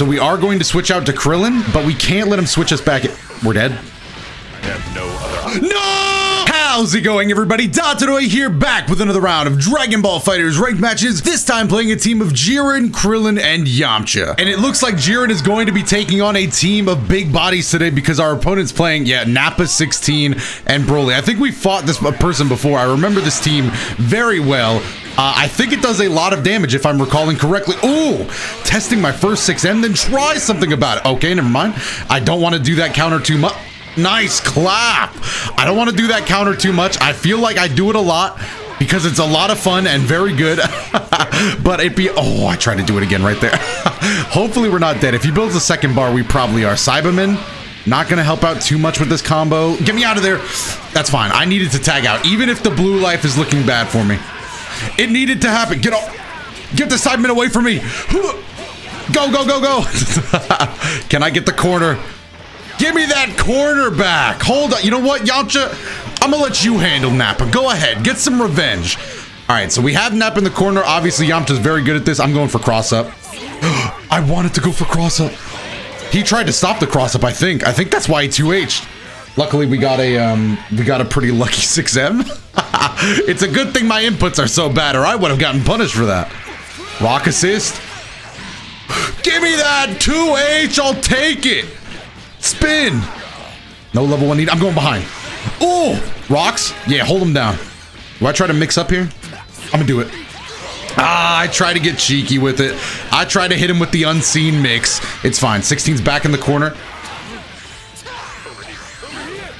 So we are going to switch out to Krillin, but we can't let him switch us back. We're dead. I have no other option. No! How's it going, everybody? DotoDoya here, back with another round of Dragon Ball FighterZ ranked matches, this time playing a team of Jiren, Krillin, and Yamcha. And it looks like Jiren is going to be taking on a team of big bodies today because our opponent's playing, Nappa 16 and Broly. I think we fought this person before. I remember this team very well. I think it does a lot of damage if I'm recalling correctly. Ooh, testing my first 6M, then try something about it. Okay, never mind. I don't want to do that counter too much. Nice clap. I don't want to do that counter too much. I feel like I do it a lot because it's a lot of fun and very good. But it'd be, oh, I tried to do it again right there. Hopefully we're not dead. If he builds a second bar, we probably are. Saibaman, not going to help out too much with this combo. Get me out of there. That's fine. I needed to tag out, even if the blue life is looking bad for me. It needed to happen. Get off. Get the Sideman away from me. Go, go, go, go. Can I get the corner? Give me that corner back. Hold on. You know what, Yamcha? I'm going to let you handle Nappa. Go ahead. Get some revenge. All right, so we have Nappa in the corner. Obviously, Yamcha's very good at this. I'm going for cross-up. I wanted to go for cross-up. He tried to stop the cross-up, I think. I think that's why he 2H'd. Luckily, we got a pretty lucky 6M. It's a good thing my inputs are so bad, or I would have gotten punished for that. Rock assist. Give me that 2H. I'll take it. Spin. No level 1 need. I'm going behind. Oh, rocks. Yeah, hold him down. Do I try to mix up here? I'm gonna do it. Ah, I try to get cheeky with it. I try to hit him with the unseen mix. It's fine. 16's back in the corner.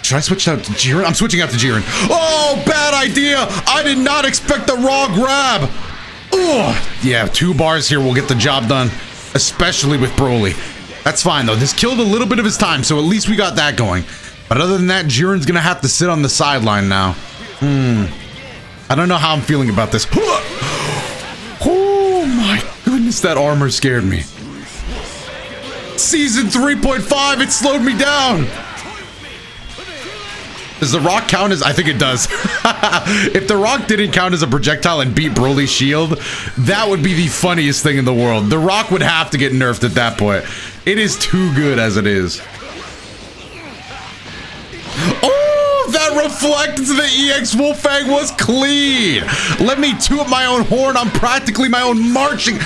Should I switch out to Jiren? I'm switching out to Jiren. Oh, bad idea. I did not expect the raw grab. Oh, yeah, 2 bars here will get the job done, especially with Broly. That's fine, though. This killed a little bit of his time, so at least we got that going. But other than that, Jiren's going to have to sit on the sideline now. I don't know how I'm feeling about this. Oh, my goodness, that armor scared me. Season 3.5, it slowed me down. Does the rock count as... I think it does. If the rock didn't count as a projectile and beat Broly's shield, that would be the funniest thing in the world. The rock would have to get nerfed at that point. It is too good as it is. Oh, that reflect into the EX Wolfang was clean. Let me toot my own horn. I'm practically my own marching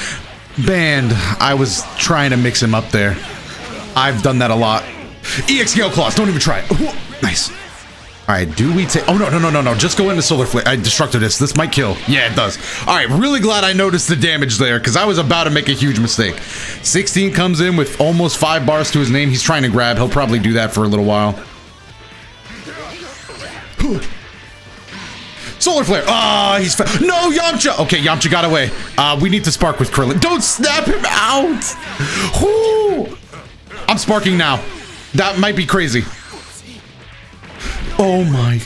band. I was trying to mix him up there. I've done that a lot. EX Gale Claws. Don't even try it. Ooh, nice. All right, do we take... Oh, no, no, no, no, no. Just go into Solar Flare. I destructed this. This might kill. Yeah, it does. All right, really glad I noticed the damage there because I was about to make a huge mistake. 16 comes in with almost 5 bars to his name. He's trying to grab. He'll probably do that for a little while. Solar Flare. Ah, he's... No, Yamcha! Okay, Yamcha got away. We need to spark with Krillin. Don't snap him out! Woo! I'm sparking now. That might be crazy. Oh my.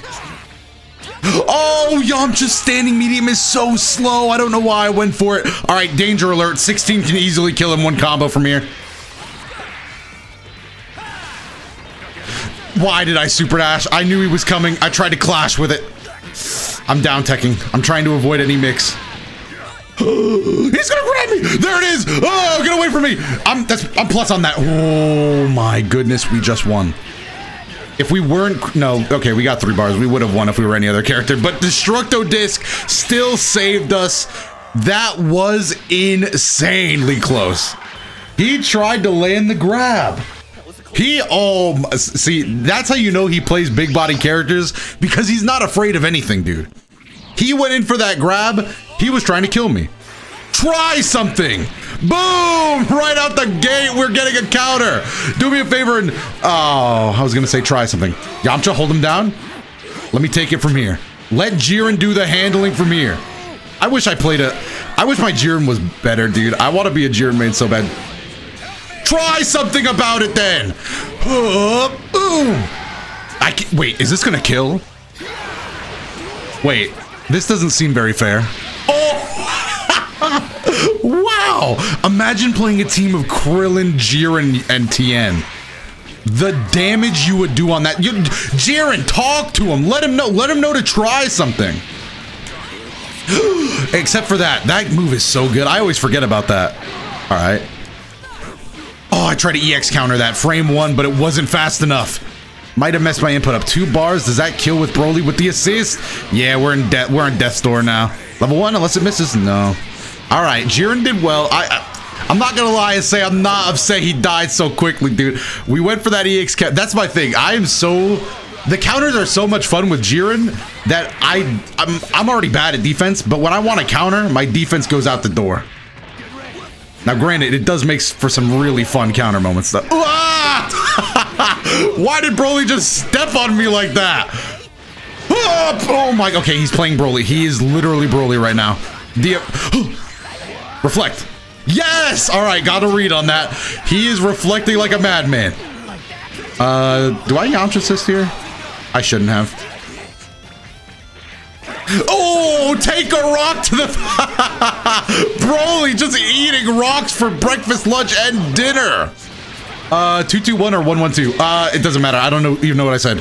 Oh, Yamcha's standing medium is so slow. I don't know why I went for it. All right, danger alert. 16 can easily kill him 1 combo from here. Why did I super dash? I knew he was coming. I tried to clash with it. I'm down teching. I'm trying to avoid any mix. He's gonna grab me. There it is. Oh, get away from me. I'm plus on that. Oh my goodness, we just won. If we weren't, no, okay, we got 3 bars. We would have won if we were any other character, but Destructo Disc still saved us. That was insanely close. He tried to land the grab. He, oh, see, that's how you know he plays big body characters because he's not afraid of anything, dude. He went in for that grab. He was trying to kill me. Try something. Boom! Right out the gate, we're getting a counter. Do me a favor and... Oh, I was going to say try something. Yamcha, hold him down. Let me take it from here. Let Jiren do the handling from here. I wish I played a... I wish my Jiren was better, dude. I want to be a Jiren main so bad. Try something about it then. Boom! I can't... Wait, is this going to kill? Wait, this doesn't seem very fair. Oh! Wow! Imagine playing a team of Krillin, Jiren, and Tien. The damage you would do on that. Jiren, talk to him. Let him know. Let him know to try something. Except for that. That move is so good. I always forget about that. All right. I tried to EX counter that. Frame one, but it wasn't fast enough. Might have messed my input up. 2 bars. Does that kill with Broly with the assist? Yeah, we're in death's door now. Level 1, unless it misses. No. All right, Jiren did well. I'm not gonna lie and say I'm not upset he died so quickly, dude. We went for that EX count. That's my thing. I am so... The counters are so much fun with Jiren that I'm already bad at defense, but when I want to counter, my defense goes out the door. Now, granted, it does make for some really fun counter moments, though. Why did Broly just step on me like that? Oh my... Okay, he's playing Broly. He is literally Broly right now. Reflect. Yes! All right, got a read on that. He is reflecting like a madman. Do I Yamcha assist here? I shouldn't have. Oh, take a rock to the... Broly just eating rocks for breakfast, lunch, and dinner. 2-2-1 or 1-1-2. It doesn't matter. I don't know, even know what I said.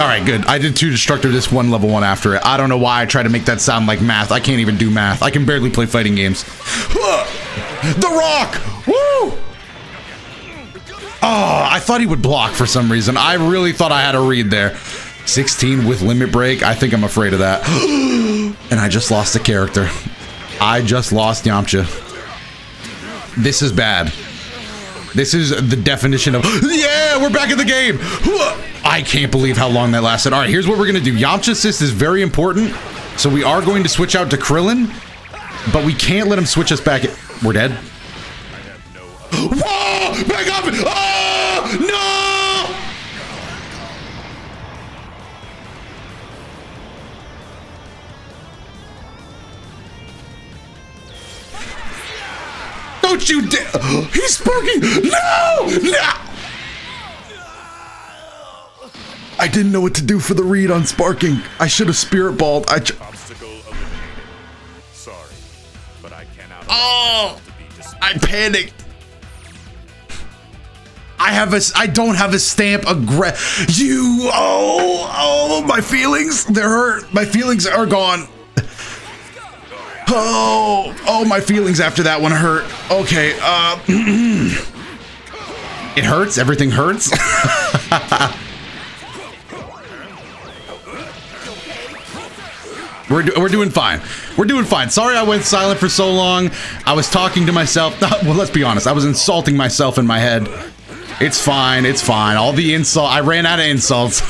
All right, good. I did 2 destructor, just 1 level 1 after it. I don't know why I try to make that sound like math. I can't even do math. I can barely play fighting games. The rock! Woo! Oh, I thought he would block for some reason. I really thought I had a read there. 16 with limit break. I think I'm afraid of that. And I just lost a character. I just lost Yamcha. This is bad. This is the definition of... Yeah, we're back in the game. I can't believe how long that lasted. All right, here's what we're going to do. Yamcha assist is very important. So we are going to switch out to Krillin. But we can't let him switch us back. We're dead. Whoa! Back up! Oh! No! Don't you dare! He's spooky! No! No! I didn't know what to do for the read on sparking. I should have spirit balled. Sorry, but I cannot. Oh! I panicked. I don't have a stamp. Oh, my feelings. They're hurt. My feelings are gone. Oh, my feelings after that one hurt. Okay. It hurts. Everything hurts. We're doing fine. We're doing fine. Sorry I went silent for so long. I was talking to myself. Well, let's be honest. I was insulting myself in my head. It's fine. It's fine. All the insult. I ran out of insults.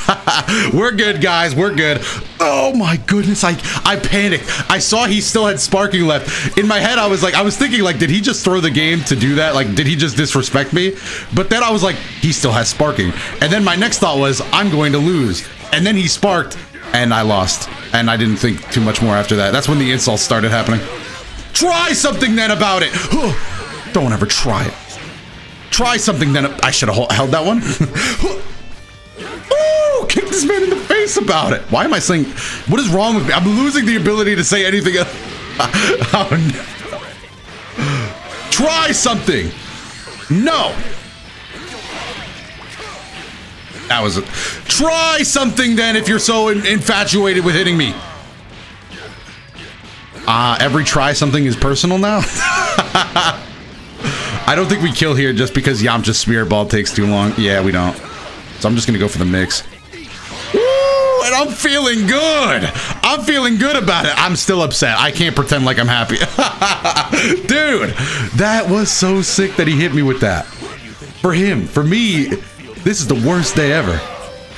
We're good, guys. We're good. Oh, my goodness. I panicked. I saw he still had sparking left. In my head, I was thinking, did he just throw the game to do that? Like, did he just disrespect me? But then I was like, he still has sparking. And then my next thought was, I'm going to lose. And then he sparked, and I lost. And I didn't think too much more after that. That's when the insults started happening. Try something then about it. Don't ever try it. Try something then. I should have held that one. Oh, kick this man in the face about it. Why am I saying? What is wrong with me? I'm losing the ability to say anything else. Oh, no. Try something. No. That was it. Try something then if you're so infatuated with hitting me. Every try something is personal now. I don't think we kill here just because Yamcha's spear ball takes too long. Yeah, we don't. So I'm just going to go for the mix. Woo! And I'm feeling good. I'm feeling good about it. I'm still upset. I can't pretend like I'm happy. Dude, that was so sick that he hit me with that. For him, for me, this is the worst day ever.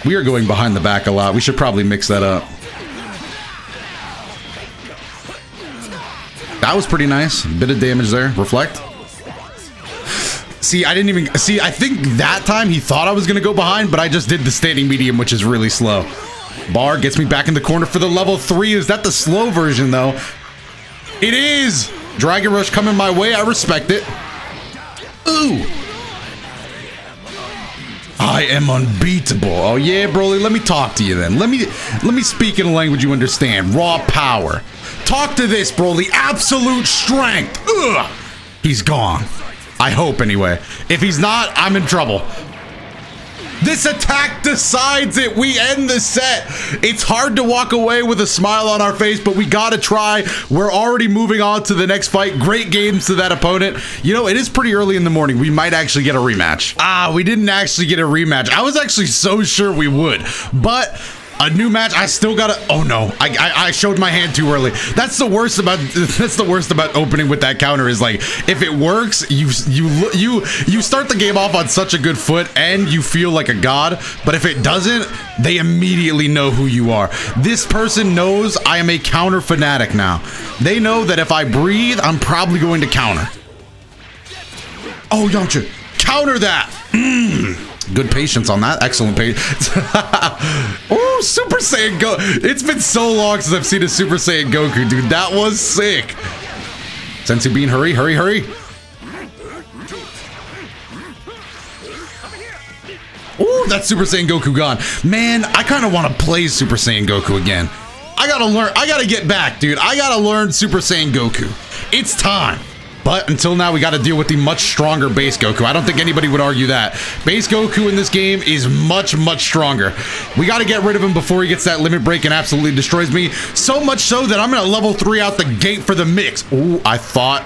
We are going behind the back a lot. We should probably mix that up. That was pretty nice. Bit of damage there. Reflect. See, I didn't even... See, I think that time he thought I was going to go behind, but I just did the standing medium, which is really slow. Bar gets me back in the corner for the level 3. Is that the slow version, though? It is! Dragon Rush coming my way. I respect it. Ooh! I am unbeatable. Oh, yeah, Broly. Let me talk to you, then. Let me speak in a language you understand. Raw power. Talk to this, Broly. Absolute strength. Ugh! He's gone. I hope, anyway. If he's not, I'm in trouble. This attack decides it. We end the set. It's hard to walk away with a smile on our face, but we gotta try. We're already moving on to the next fight. Great games to that opponent. You know, it is pretty early in the morning. We might actually get a rematch. Ah, we didn't actually get a rematch. I was actually so sure we would, but a new match. I still gotta. Oh no! I showed my hand too early. That's the worst about. That's the worst about opening with that counter is like, if it works, you start the game off on such a good foot and you feel like a god. But if it doesn't, they immediately know who you are. This person knows I am a counter fanatic now. They know that if I breathe, I'm probably going to counter. Oh, Yamcha, counter that. Good patience on that. Excellent patience. Oh, Super Saiyan Goku. It's been so long since I've seen a Super Saiyan Goku, dude. That was sick. Sensei Bean, hurry, hurry, hurry. Oh, that's Super Saiyan Goku gone. Man, I kind of want to play Super Saiyan Goku again. I gotta learn. I gotta get back, dude. I gotta learn Super Saiyan Goku. It's time. But until now, we got to deal with the much stronger base Goku. I don't think anybody would argue that. Base Goku in this game is much, much stronger. We got to get rid of him before he gets that limit break and absolutely destroys me. So much so that I'm going to level 3 out the gate for the mix. Ooh, I thought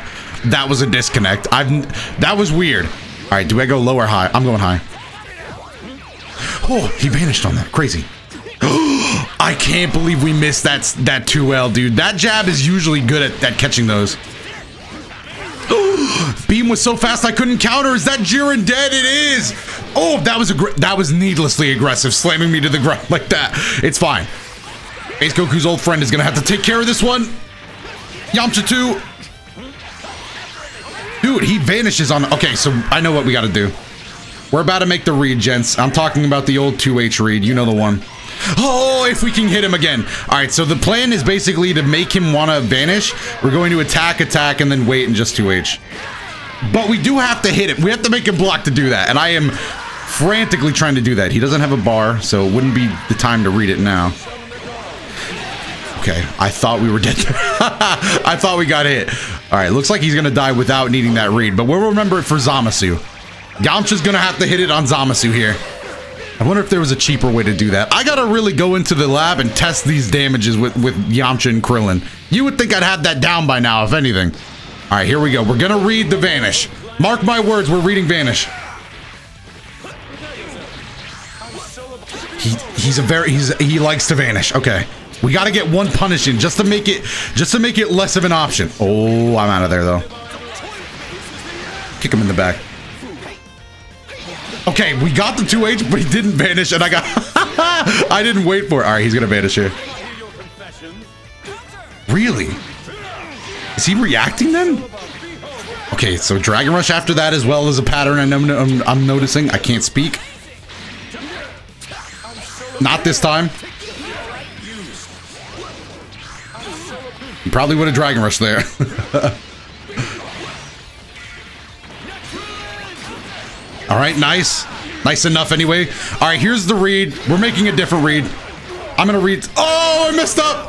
that was a disconnect. That was weird. All right, do I go low or high? I'm going high. Oh, he vanished on that. Crazy. I can't believe we missed that 2L, dude. That jab is usually good at catching those. Beam was so fast I couldn't counter. Is that Jiren dead? It is. Oh, that was needlessly aggressive, slamming me to the ground like that. It's fine. Ace Goku's old friend is gonna have to take care of this one. Yamcha too. Dude, he vanishes on. Okay, so I know what we gotta do. We're about to make the read, gents. I'm talking about the old 2H read. You know the one. Oh, if we can hit him again. All right, so the plan is basically to make him want to vanish. We're going to attack, and then wait and just 2H. But we do have to hit him. We have to make him block to do that, and I am frantically trying to do that. He doesn't have a bar, so it wouldn't be the time to read it now. Okay, I thought we were dead. I thought we got hit. All right, looks like he's going to die without needing that read, but we'll remember it for Zamasu. Yamcha's going to have to hit it on Zamasu here. I wonder if there was a cheaper way to do that. I gotta really go into the lab and test these damages with Yamcha and Krillin. You would think I'd have that down by now, if anything. All right, here we go. We're gonna read the vanish. Mark my words, we're reading vanish. He likes to vanish. Okay, we gotta get one punish in just to make it less of an option. Oh, I'm out of there though. Kick him in the back. Okay, we got the 2H, but he didn't vanish, and I got... I didn't wait for it. All right, he's going to vanish here. Really? Is he reacting then? Okay, so Dragon Rush after that as well as a pattern I'm noticing. I can't speak. Not this time. He probably would have Dragon Rush there. All right, nice. Nice enough anyway. All right, here's the read. We're making a different read. I'm going to read. Oh, I messed up.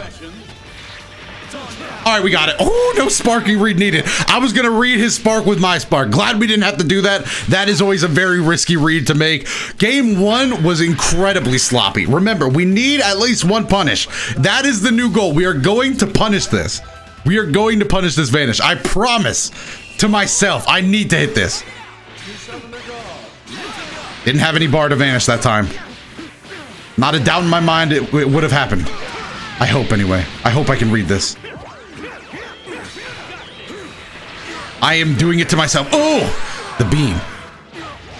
All right, we got it. Oh, no sparking read needed. I was going to read his spark with my spark. Glad we didn't have to do that. That is always a very risky read to make. Game one was incredibly sloppy. Remember, we need at least one punish. That is the new goal. We are going to punish this. We are going to punish this vanish. I promise to myself, I need to hit this. Didn't have any bar to vanish that time. Not a doubt in my mind it would have happened. I hope anyway. I hope I can read this. I am doing it to myself. Oh, the beam.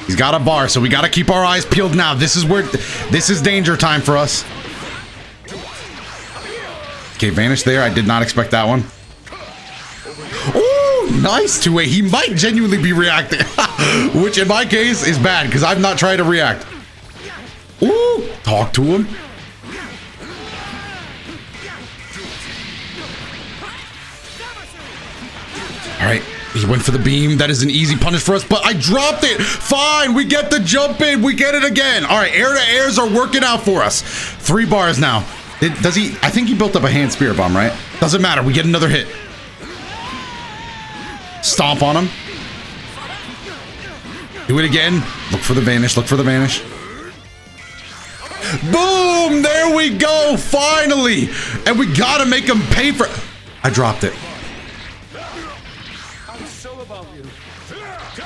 He's got a bar, so we got to keep our eyes peeled now. This is danger time for us. Okay, vanish there. I did not expect that one. Nice to it. He might genuinely be reacting, which in my case is bad because I've not tried to react. Ooh, talk to him. All right, he went for the beam. That is an easy punish for us, but I dropped it. Fine, we get the jump in. We get it again. All right, air to airs are working out for us. 3 bars now. Does he? I think he built up a hand spear bomb, right? Doesn't matter. We get another hit. Stomp on him. Do it again. Look for the vanish. Look for the vanish. Boom! There we go, finally! And we gotta make him pay for... I dropped it.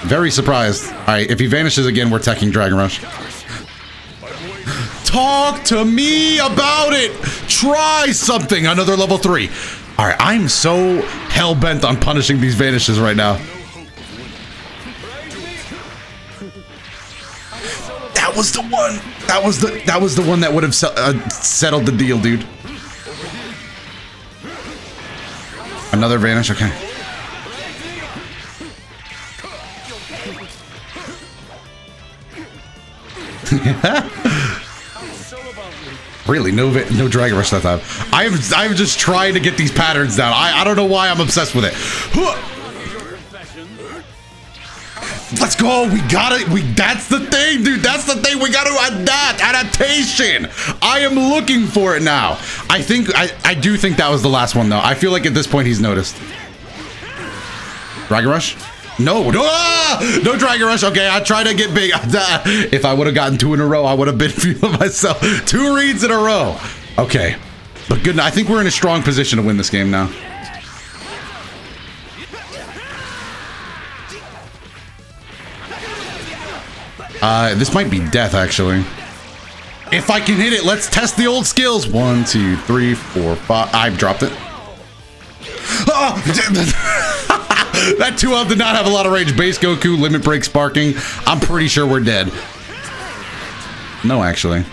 Very surprised. Alright, if he vanishes again, we're teching Dragon Rush. Talk to me about it! Try something! Another level 3. Alright, I'm so hell-bent on punishing these vanishes right now. That was the one! That was the one that would have settled the deal, dude. Another vanish, okay. Really, no Dragon Rush that time. I'm just trying to get these patterns down. I don't know why I'm obsessed with it. Let's go. We got it. That's the thing, dude. That's the thing. We got to adapt. Adaptation. I am looking for it now. I think I do think that was the last one though. I feel like at this point he's noticed. Dragon Rush? No, no, ah! No Dragon Rush. Okay, I tried to get big. If I would have gotten 2 in a row, I would have been feeling myself. 2 reads in a row. Okay, but good. I think we're in a strong position to win this game now. This might be death, actually. If I can hit it, let's test the old skills. 1, 2, 3, 4, 5. I've dropped it. Oh! That 2-up did not have a lot of range. Base Goku, Limit Break, Sparking. I'm pretty sure we're dead. No, actually.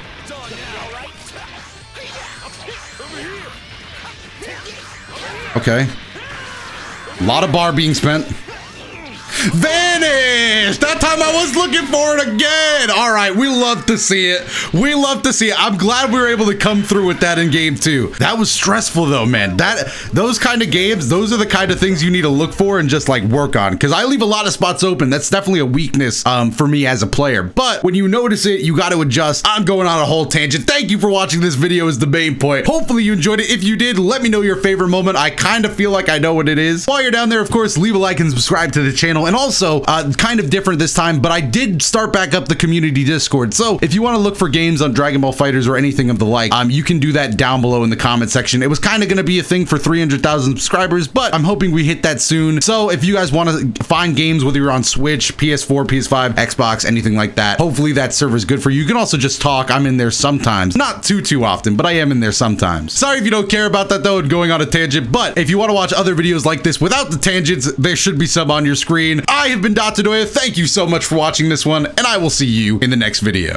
Okay. A lot of bar being spent. Vanish! That time I was looking for it again! Alright, we love to see it. We love to see it. I'm glad we were able to come through with that in game 2. That was stressful though, man. Those kind of games, those are the kind of things you need to look for and just like work on. Because I leave a lot of spots open. That's definitely a weakness for me as a player. But when you notice it, you got to adjust. I'm going on a whole tangent. Thank you for watching this video is the main point. Hopefully you enjoyed it. If you did, let me know your favorite moment. I kind of feel like I know what it is. While you're down there, of course, leave a like and subscribe to the channel. And also, kind of different this time, but I did start back up the community Discord. So if you want to look for games on Dragon Ball FighterZ or anything of the like, you can do that down below in the comment section. It was kind of going to be a thing for 300,000 subscribers, but I'm hoping we hit that soon. So if you guys want to find games, whether you're on Switch, PS4, PS5, Xbox, anything like that, hopefully that server's good for you. You can also just talk. I'm in there sometimes. Not too often, but I am in there sometimes. Sorry if you don't care about that though and going on a tangent, but if you want to watch other videos like this without the tangents, there should be some on your screen. I have been DotoDoya. Thank you so much for watching this one, and I will see you in the next video.